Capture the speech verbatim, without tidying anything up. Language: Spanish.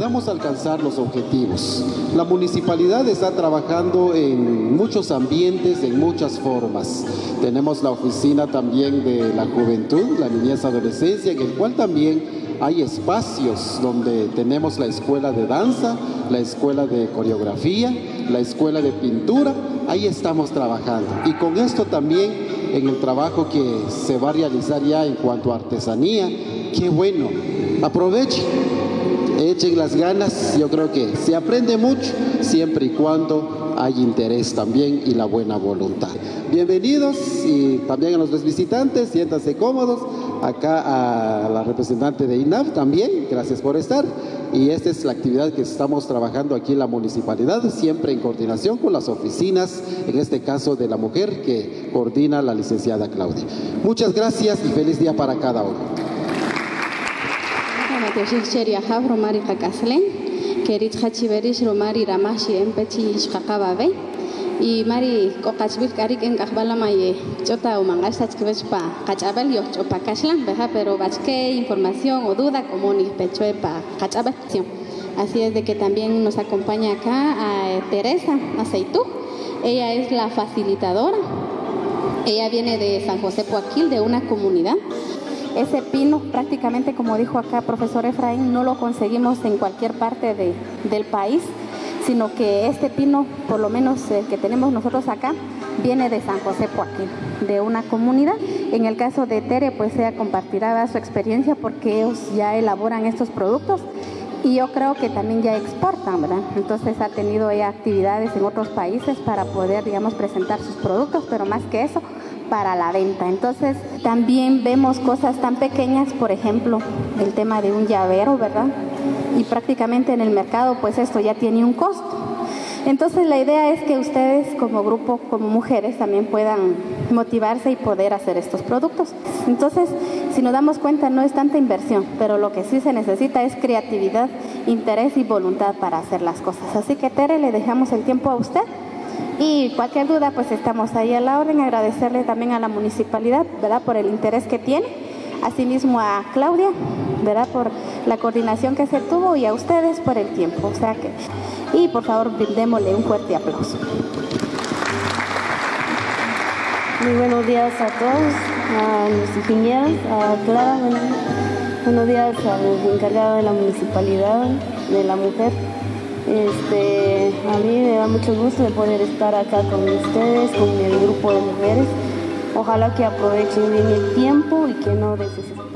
podamos alcanzar los objetivos. La municipalidad está trabajando en muchos ambientes, en muchas formas. Tenemos la oficina también de la juventud, la niñez, adolescencia, en el cual también hay espacios donde tenemos la escuela de danza, la escuela de coreografía, la escuela de pintura. Ahí estamos trabajando. Y con esto también en el trabajo que se va a realizar ya en cuanto a artesanía, qué bueno. Aprovechen, echen las ganas. Yo creo que se aprende mucho siempre y cuando hay interés también y la buena voluntad. Bienvenidos, y también a los visitantes, siéntanse cómodos. Acá a la representante de I N A B también, gracias por estar. Y esta es la actividad que estamos trabajando aquí en la municipalidad, siempre en coordinación con las oficinas, en este caso de la mujer, que coordina la licenciada Claudia. Muchas gracias y feliz día para cada uno. Y Mari, cocachuit karik en cajbala maye, chota o mangasach que vespa, cachabel yo chopa cachlan, veja, pero basque, información o duda común y pechuepa, cachabel. Así es de que también nos acompaña acá a Teresa Aceitú. Ella es la facilitadora. Ella viene de San José Poaquil, de una comunidad. Ese pino prácticamente, como dijo acá profesor Efraín, no lo conseguimos en cualquier parte de, del país, sino que este pino, por lo menos el que tenemos nosotros acá, viene de San José Poaquil, de una comunidad. En el caso de Tere, pues ella compartirá su experiencia porque ellos ya elaboran estos productos y yo creo que también ya exportan, ¿verdad? Entonces ha tenido ella actividades en otros países para poder, digamos, presentar sus productos, pero más que eso, para la venta. Entonces también vemos cosas tan pequeñas, por ejemplo, el tema de un llavero, ¿verdad? Y prácticamente en el mercado, pues esto ya tiene un costo. Entonces la idea es que ustedes como grupo, como mujeres, también puedan motivarse y poder hacer estos productos. Entonces, si nos damos cuenta, no es tanta inversión, pero lo que sí se necesita es creatividad, interés y voluntad para hacer las cosas. Así que, Tere, le dejamos el tiempo a usted. Y cualquier duda, pues estamos ahí a la orden. Agradecerle también a la municipalidad, ¿verdad?, por el interés que tiene. Asimismo a Claudia, ¿verdad?, por la coordinación que se tuvo, y a ustedes por el tiempo. O sea que, y por favor, brindémosle un fuerte aplauso. Muy buenos días a todos, a los ingenieros, a Clara, buenos días a los encargados de la municipalidad, de la mujer. Este, a mí me da mucho gusto de poder estar acá con ustedes, con el grupo de mujeres. Ojalá que aprovechen bien el tiempo y que no desesperen.